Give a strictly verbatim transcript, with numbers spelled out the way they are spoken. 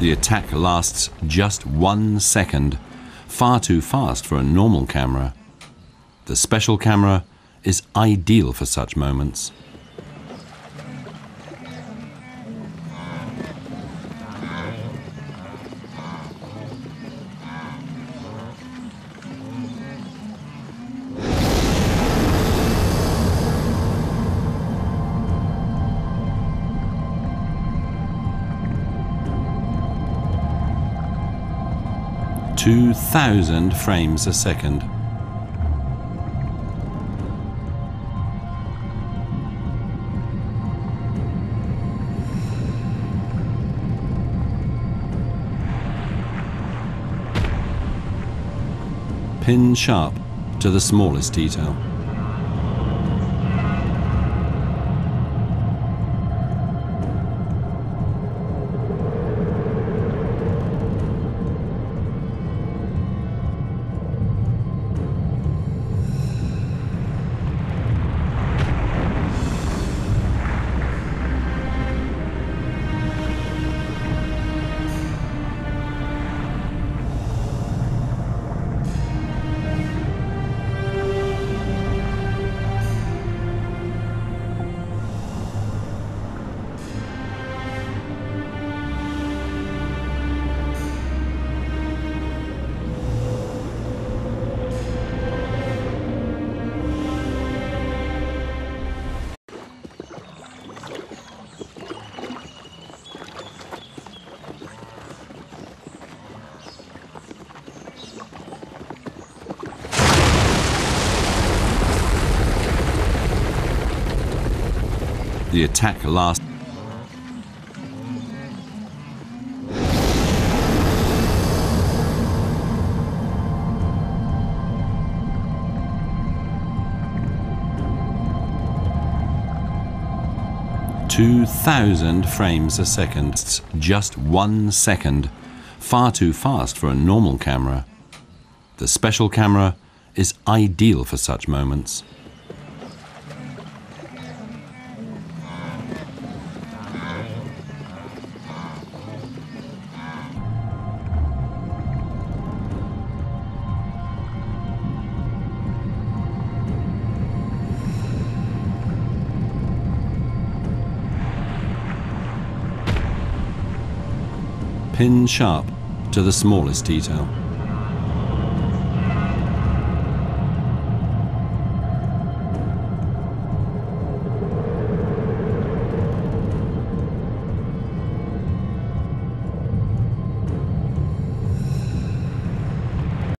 The attack lasts just one second, far too fast for a normal camera. The special camera is ideal for such moments. two thousand frames a second. Pin sharp to the smallest detail. The attack lasts. two thousand frames a second. It's just one second. Far too fast for a normal camera. The special camera is ideal for such moments. Pin sharp to the smallest detail.